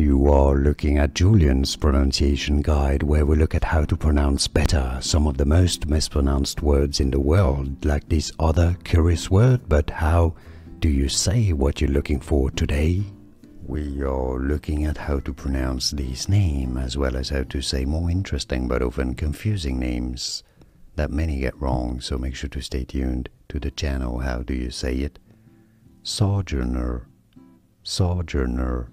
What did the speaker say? You are looking at Julian's pronunciation guide, where we look at how to pronounce better some of the most mispronounced words in the world, like this other curious word. But how do you say what you're looking for today? We are looking at how to pronounce this name, as well as how to say more interesting but often confusing names that many get wrong, so make sure to stay tuned to the channel. How do you say it? Sojourner. Sojourner.